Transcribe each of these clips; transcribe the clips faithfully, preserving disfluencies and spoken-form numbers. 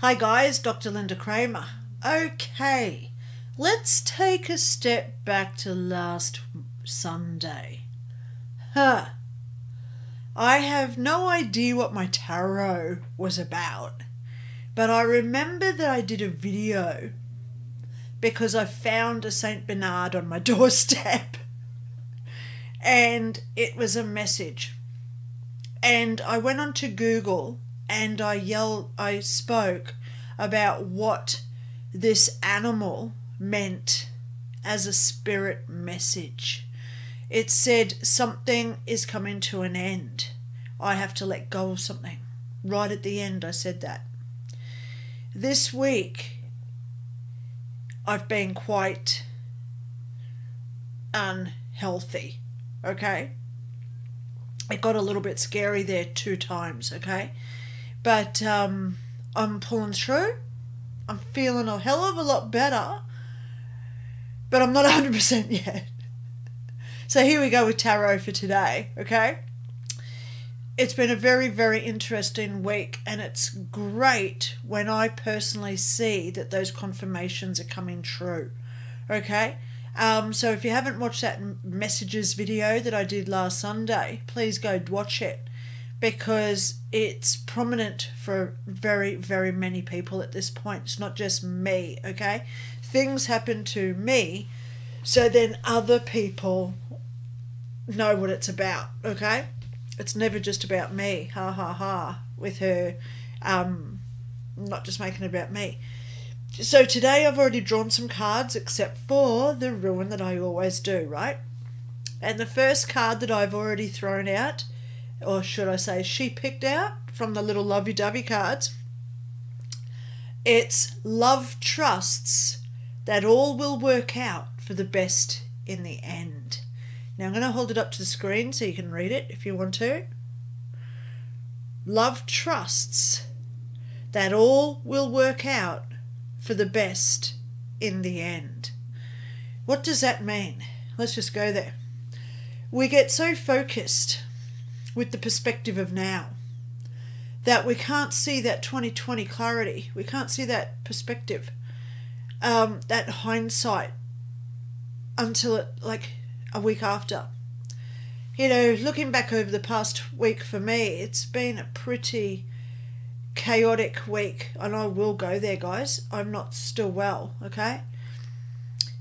Hi guys, Doctor Lynda Cramer. Okay, let's take a step back to last Sunday. Huh. I have no idea what my tarot was about, but I remember that I did a video because I found a Saint Bernard on my doorstep and it was a message. And I went on to Google and I yelled, I spoke about what this animal meant as a spirit message. It said something is coming to an end. I have to let go of something. Right at the end, I said that. This week, I've been quite unhealthy, okay? It got a little bit scary there two times, okay? But um, I'm pulling through. I'm feeling a hell of a lot better, but I'm not one hundred percent yet. So here we go with tarot for today, okay? It's been a very, very interesting week, and it's great when I personally see that those confirmations are coming true, okay? Um, so if you haven't watched that messages video that I did last Sunday, please go watch it because it's prominent for very, very many people at this point. It's not just me, okay? Things happen to me, so then other people know what it's about, okay? It's never just about me, ha ha ha, with her um, not just making it about me. So today I've already drawn some cards except for the ruin that I always do, right? And the first card that I've already thrown out, or should I say she picked out from the little lovey-dovey cards, it's love trusts that all will work out for the best in the end. Now I'm going to hold it up to the screen so you can read it if you want to. Love trusts that all will work out for the best in the end. What does that mean? Let's just go there. We get so focused with the perspective of now that we can't see that twenty twenty clarity. We can't see that perspective, um, that hindsight until it, like, a week after. You know, looking back over the past week for me, it's been a pretty chaotic week, and I will go there, guys. I'm not still well, okay?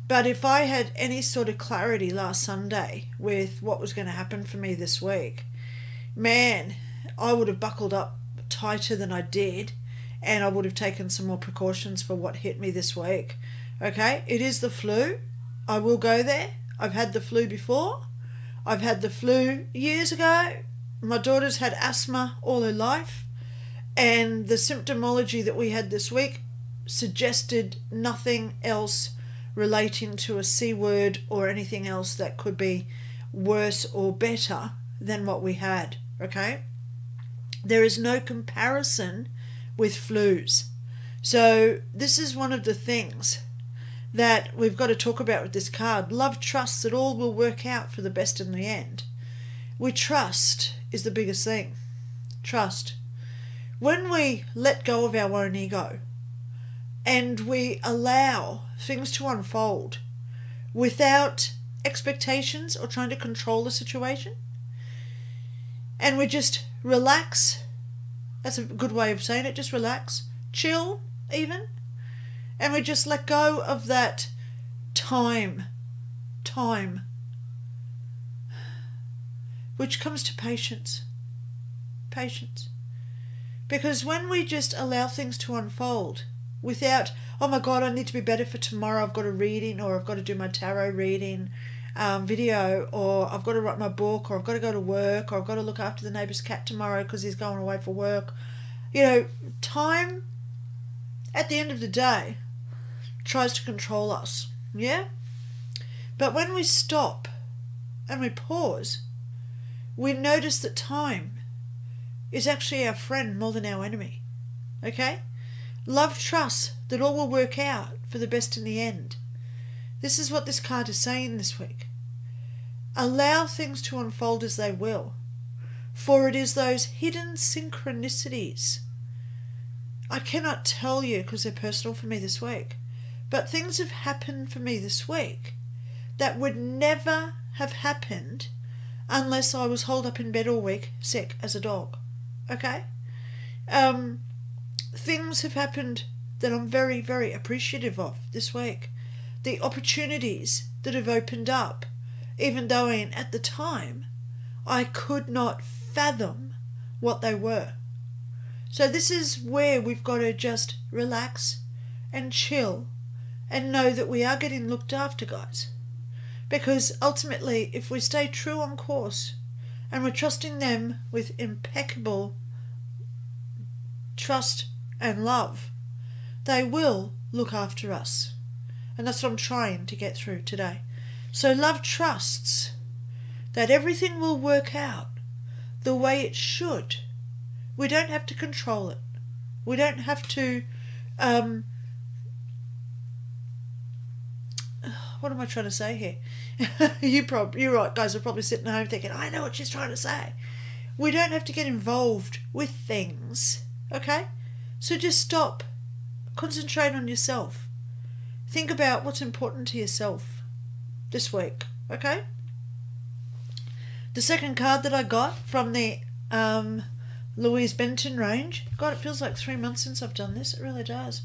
But if I had any sort of clarity last Sunday with what was going to happen for me this week, man, I would have buckled up tighter than I did, and I would have taken some more precautions for what hit me this week, okay? It is the flu. I will go there. I've had the flu before. I've had the flu years ago. My daughter's had asthma all her life. And the symptomology that we had this week suggested nothing else relating to a C word or anything else that could be worse or better than what we had, okay? There is no comparison with flus. So this is one of the things that we've got to talk about with this card. Love trusts that all will work out for the best in the end. We trust is the biggest thing. Trust. When we let go of our own ego and we allow things to unfold without expectations or trying to control the situation, and we just relax, that's a good way of saying it, just relax, chill even, and we just let go of that time, time, which comes to patience, patience. Because when we just allow things to unfold without, oh my God, I need to be better for tomorrow, I've got a reading, or I've got to do my tarot reading um, video, or I've got to write my book, or I've got to go to work, or I've got to look after the neighbour's cat tomorrow because he's going away for work. You know, time, at the end of the day, tries to control us, yeah? But when we stop and we pause, we notice that time is actually our friend more than our enemy, okay? Love trusts that all will work out for the best in the end. This is what this card is saying this week. Allow things to unfold as they will, for it is those hidden synchronicities I cannot tell you because they're personal for me this week, but things have happened for me this week that would never have happened unless I was holed up in bed all week, sick as a dog. Okay? Um, things have happened that I'm very, very appreciative of this week. The opportunities that have opened up, even though in, at the time I could not fathom what they were. So this is where we've got to just relax and chill and know that we are getting looked after, guys. Because ultimately, if we stay true on course and we're trusting them with impeccable trust and love, they will look after us. And that's what I'm trying to get through today. So love trusts that everything will work out the way it should. We don't have to control it. We don't have to... Um, what am I trying to say here? you probably, you're right, guys are probably sitting at home thinking, I know what she's trying to say. We don't have to get involved with things, okay? So just stop. Concentrate on yourself. Think about what's important to yourself this week, okay? The second card that I got from the um, Louise Benton range. God, it feels like three months since I've done this. It really does.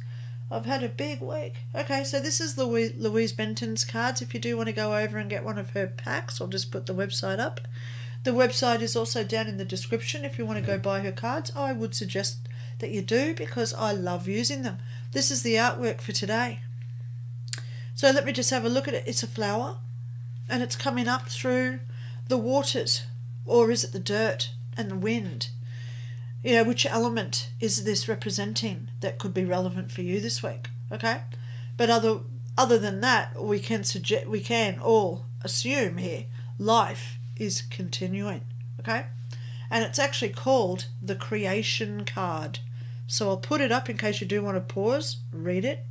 I've had a big week. Okay, so this is Louise, Louise Benton's cards. If you do want to go over and get one of her packs, I'll just put the website up. The website is also down in the description if you want to go buy her cards. I would suggest that you do because I love using them. This is the artwork for today. So let me just have a look at it. It's a flower and it's coming up through the waters, or is it the dirt and the wind? You know, which element is this representing that could be relevant for you this week, okay? But other other than that, we can suggest, we can all assume here life is continuing, okay? And it's actually called the creation card. So I'll put it up in case you do want to pause, read it.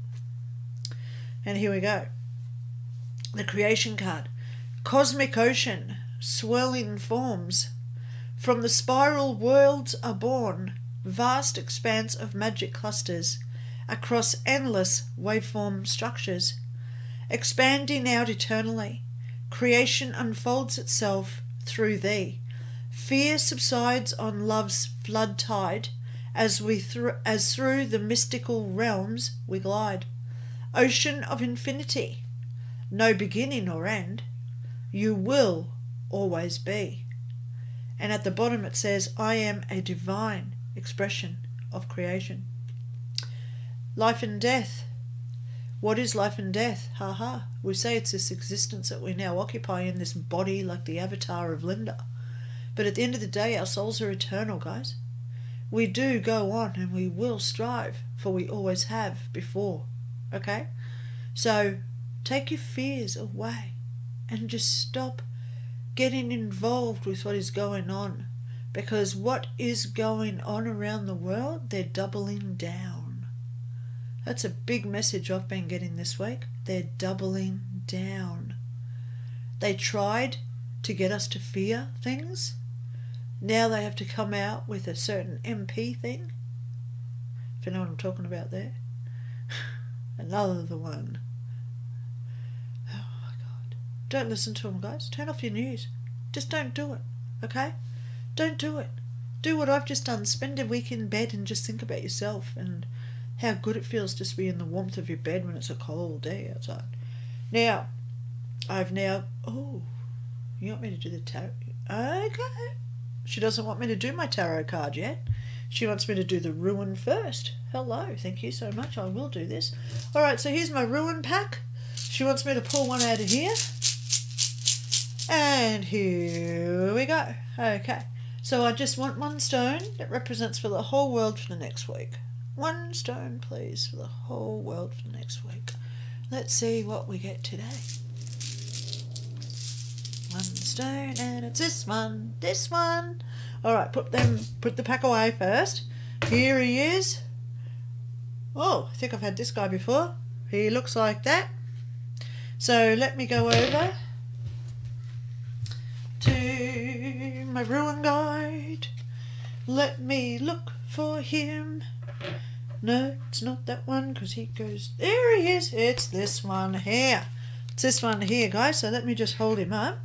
And here we go. The creation card. Cosmic ocean, swirling forms. From the spiral worlds are born, vast expanse of magic clusters across endless waveform structures. Expanding out eternally, creation unfolds itself through thee. Fear subsides on love's flood tide as, we th as through the mystical realms we glide. Ocean of infinity, no beginning or end, you will always be. And at the bottom it says, I am a divine expression of creation. Life and death. What is life and death? Ha ha. We say it's this existence that we now occupy in this body like the avatar of Lynda. But at the end of the day, our souls are eternal, guys. We do go on and we will strive, for we always have before. Okay? So take your fears away and just stop getting involved with what is going on, because what is going on around the world, they're doubling down. That's a big message I've been getting this week. They're doubling down. They tried to get us to fear things. Now they have to come out with a certain M P thing, if you know what I'm talking about there. Another one. Don't listen to them, guys. Turn off your news. Just don't do it, okay? Don't do it. Do what I've just done. Spend a week in bed and just think about yourself and how good it feels just to be in the warmth of your bed when it's a cold day outside. Now, I've now... Oh, you want me to do the tarot? Okay. She doesn't want me to do my tarot card yet. She wants me to do the ruin first. Hello. Thank you so much. I will do this. All right, so here's my ruin pack. She wants me to pull one out of here. And here we go. Okay, so I just want one stone that represents for the whole world for the next week. One stone, please, for the whole world for the next week. Let's see what we get today. One stone, and it's this one, this one. All right, put them, put the pack away first. Here he is. Oh, I think I've had this guy before. He looks like that. So let me go over to my ruin guide. Let me look for him. no, it's not that one because he goes, there he is, it's this one here. It's this one here, guys, so let me just hold him up.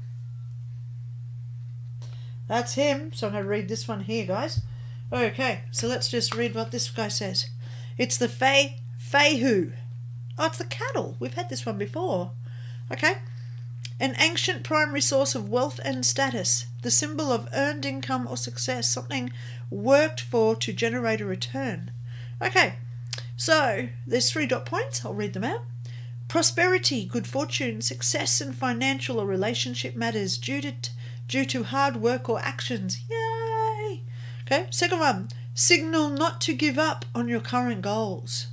That's him, so I'm going to read this one here, guys. Okay, so let's just read what this guy says. It's the fei, feihu. Oh, it's the cattle. We've had this one before. Okay. An ancient primary source of wealth and status, the symbol of earned income or success, something worked for to generate a return. Okay, so there's three dot points. I'll read them out. Prosperity, good fortune, success in financial or relationship matters due to, due to hard work or actions. Yay! Okay, second one, signal not to give up on your current goals.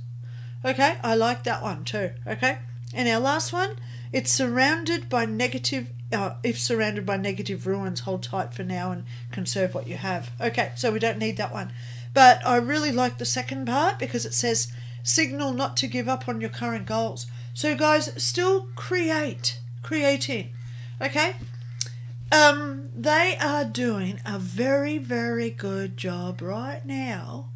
Okay, I like that one too. Okay, and our last one, it's surrounded by negative, uh, if surrounded by negative ruins, hold tight for now and conserve what you have. Okay, so we don't need that one. But I really like the second part because it says, signal not to give up on your current goals. So guys, still create, creating, okay? Um, they are doing a very, very good job right now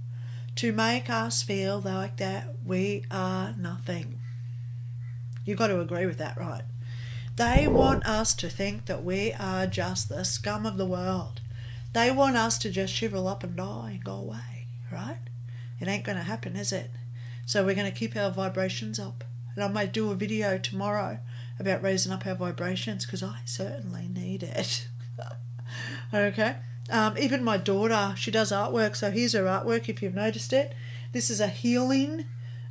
to make us feel like that we are nothing. You've got to agree with that, right? They want us to think that we are just the scum of the world. They want us to just shrivel up and die and go away, right? It ain't going to happen, is it? So we're going to keep our vibrations up. And I might do a video tomorrow about raising up our vibrations because I certainly need it. Okay? Um, even my daughter, she does artwork. So here's her artwork if you've noticed it. This is a healing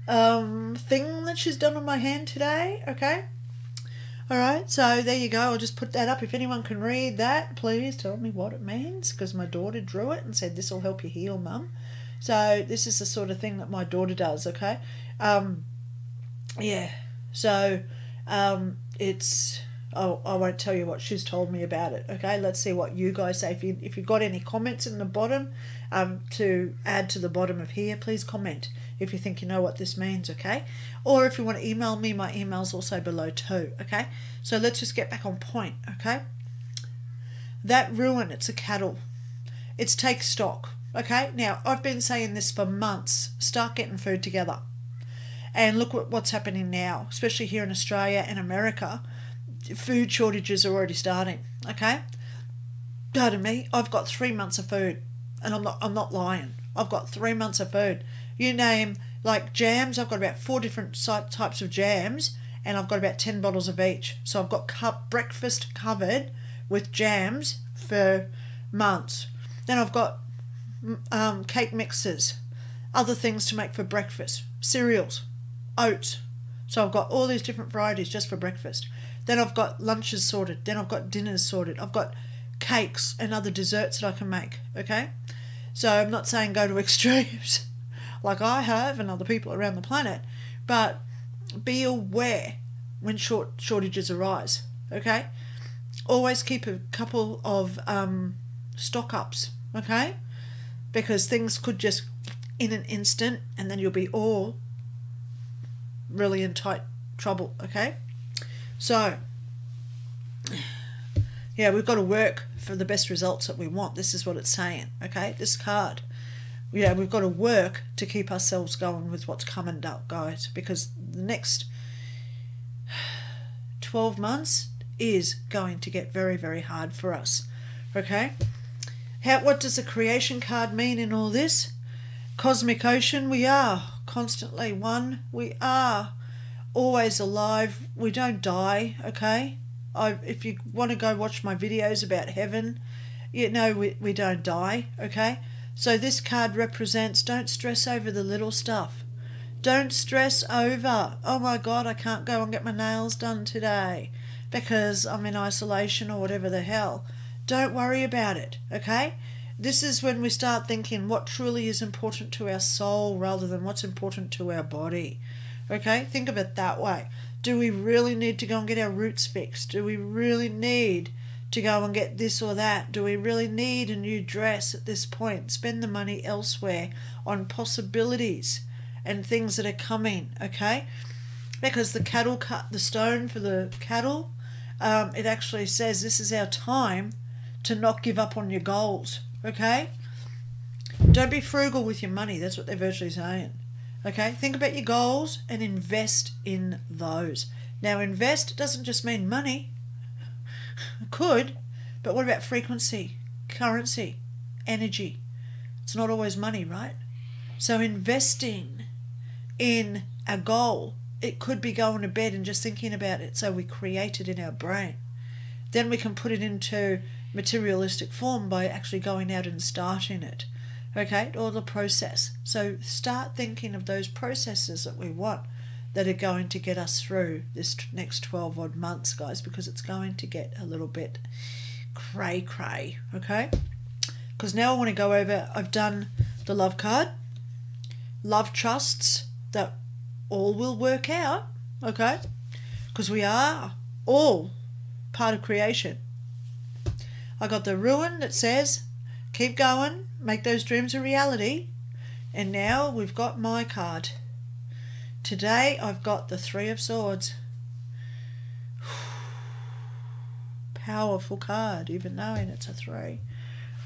um thing that she's done on my hand today. Okay, all right, so there you go. I'll just put that up. If anyone can read that, please tell me what it means, because my daughter drew it and said this will help you heal, Mum. So this is the sort of thing that my daughter does. Okay, um yeah, so um it's oh, I won't tell you what she's told me about it. Okay, let's see what you guys say. If, you, if you've got any comments in the bottom um, to add to the bottom of here, please comment if you think you know what this means, okay? Or if you want to email me, my email's also below too, okay? So let's just get back on point, okay? That ruin, it's a cattle. It's take stock, okay? Now, I've been saying this for months. Start getting food together. And look at what's happening now, especially here in Australia and America. Food shortages are already starting, okay? Pardon me, I've got three months of food, and I'm not, I'm not lying. I've got three months of food. You name, like jams, I've got about four different types of jams, and I've got about ten bottles of each. So I've got cup breakfast covered with jams for months. Then I've got um, cake mixes, other things to make for breakfast, cereals, oats. So I've got all these different varieties just for breakfast. Then I've got lunches sorted. Then I've got dinners sorted. I've got cakes and other desserts that I can make, okay? So I'm not saying go to extremes like I have and other people around the planet, but be aware when short shortages arise, okay? Always keep a couple of um, stock-ups, okay? Because things could just in an instant and then you'll be all really in tight trouble, okay? So, yeah, we've got to work for the best results that we want. This is what it's saying, okay? This card. Yeah, we've got to work to keep ourselves going with what's coming up, guys, because the next twelve months is going to get very, very hard for us, okay? How, what does the creation card mean in all this? Cosmic ocean, we are constantly one. We are always alive. We don't die, okay? I, if you want to go watch my videos about heaven, you know we, we don't die, okay? So this card represents don't stress over the little stuff. Don't stress over, oh my God, I can't go and get my nails done today because I'm in isolation or whatever the hell. Don't worry about it, okay? This is when we start thinking what truly is important to our soul rather than what's important to our body. Okay, think of it that way. Do we really need to go and get our roots fixed? Do we really need to go and get this or that? Do we really need a new dress at this point? Spend the money elsewhere on possibilities and things that are coming, okay? Because the cattle cut the stone for the cattle, um, it actually says this is our time to not give up on your goals, okay? Don't be frugal with your money. That's what they're virtually saying. Okay, think about your goals and invest in those. Now, invest doesn't just mean money. It could, but what about frequency, currency, energy? It's not always money, right? So investing in a goal. It could be going to bed and just thinking about it, so we create it in our brain. Then we can put it into materialistic form by actually going out and starting it. Okay, or the process. So start thinking of those processes that we want that are going to get us through this next twelve odd months, guys, because it's going to get a little bit cray cray. Okay, because now I want to go over, I've done the love card. Love trusts that all will work out, okay, because we are all part of creation. I got the ruin that says keep going, make those dreams a reality. And now we've got my card. Today I've got the Three of Swords. Powerful card, even knowing it's a three.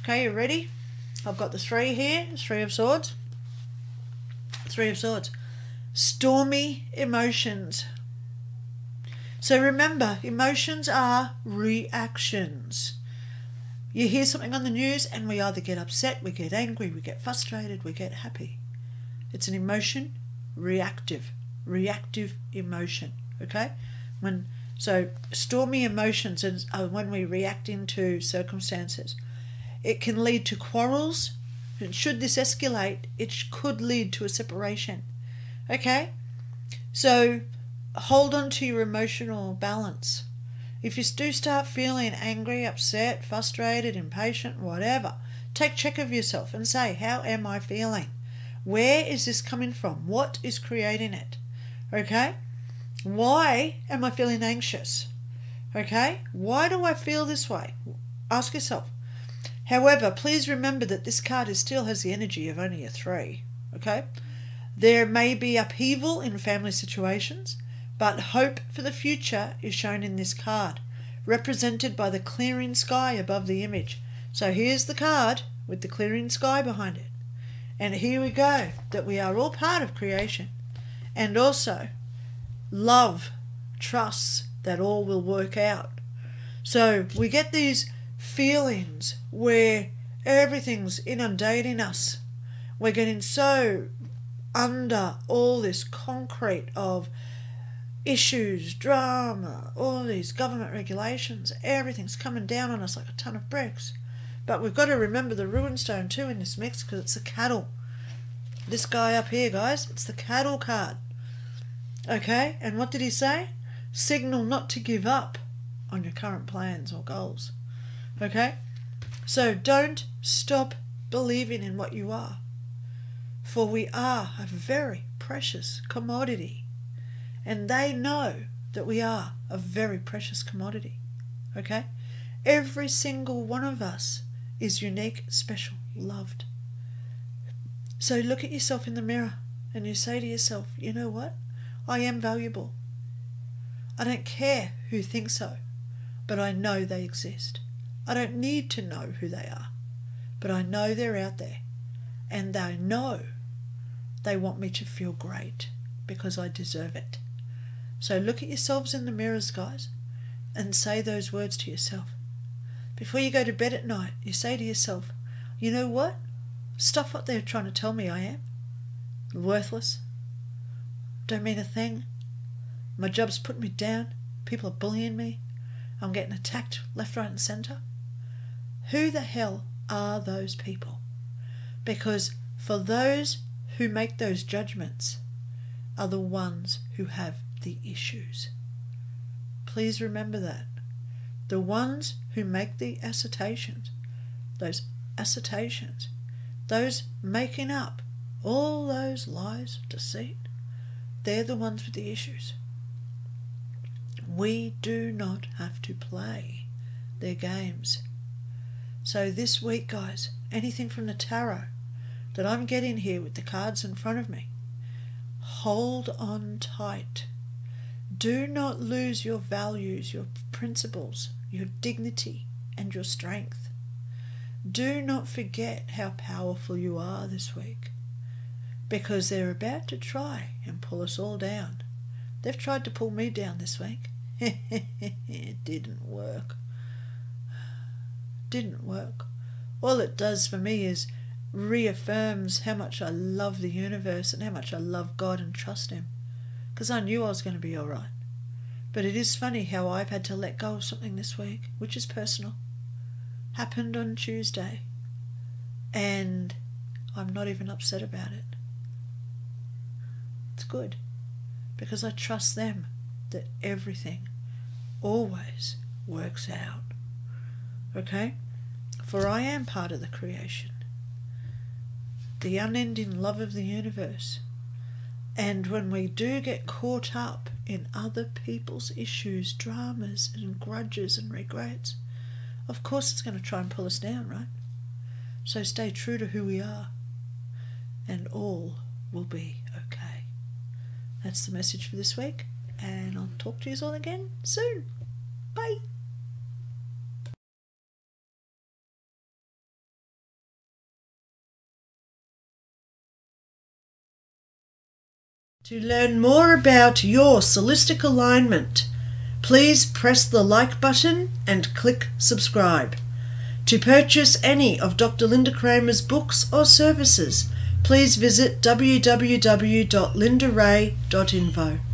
Okay, you ready? I've got the three here, Three of Swords. Three of Swords. Stormy emotions. So remember, emotions are reactions. You hear something on the news and we either get upset, we get angry, we get frustrated, we get happy. It's an emotion, reactive, reactive emotion, okay? When, so stormy emotions are when we react into circumstances. It can lead to quarrels. Should this escalate, it could lead to a separation. Okay, so hold on to your emotional balance. If you do start feeling angry, upset, frustrated, impatient, whatever, take check of yourself and say, how am I feeling? Where is this coming from? What is creating it? Okay, why am I feeling anxious? Okay, why do I feel this way? Ask yourself. However, please remember that this card is still has the energy of only a three. Okay. There may be upheaval in family situations, but hope for the future is shown in this card, represented by the clearing sky above the image. So here's the card with the clearing sky behind it. And here we go, that we are all part of creation. And also, love trusts that all will work out. So we get these feelings where everything's inundating us. We're getting so under all this concrete of issues, drama, all these government regulations, everything's coming down on us like a ton of bricks. But we've got to remember the ruin stone too in this mix, because it's the cattle. This guy up here, guys, it's the cattle card. Okay, and what did he say? Signal not to give up on your current plans or goals. Okay, so don't stop believing in what you are. For we are a very precious commodity. And they know that we are a very precious commodity. Okay? Every single one of us is unique, special, loved. So look at yourself in the mirror and you say to yourself, you know what? I am valuable. I don't care who thinks so, but I know they exist. I don't need to know who they are, but I know they're out there. And they know they want me to feel great because I deserve it. So look at yourselves in the mirrors, guys, and say those words to yourself. Before you go to bed at night, you say to yourself, you know what? Stuff what they're trying to tell me I am. Worthless. Don't mean a thing. My job's put me down. People are bullying me. I'm getting attacked left, right, and centre. Who the hell are those people? Because for those who make those judgments are the ones who have the issues. Please remember that. The ones who make the assertions, those assertions, those making up all those lies, deceit, they're the ones with the issues. We do not have to play their games. So this week, guys, anything from the tarot that I'm getting here with the cards in front of me, hold on tight. Do not lose your values, your principles, your dignity and your strength. Do not forget how powerful you are this week. because they're about to try and pull us all down. They've tried to pull me down this week. It didn't work. Didn't work. All it does for me is reaffirms how much I love the universe and how much I love God and trust Him, because I knew I was going to be all right. But it is funny how I've had to let go of something this week, which is personal. Happened on Tuesday, and I'm not even upset about it. It's good, because I trust them that everything always works out. Okay? For I am part of the creation, the unending love of the universe. And when we do get caught up in other people's issues, dramas and grudges and regrets, of course it's going to try and pull us down, right? So stay true to who we are, and all will be okay. That's the message for this week, and I'll talk to you all again soon. Bye. To learn more about your holistic alignment, please press the like button and click subscribe. To purchase any of Doctor Lynda Cramer's books or services, please visit w w w dot lynda rae dot info.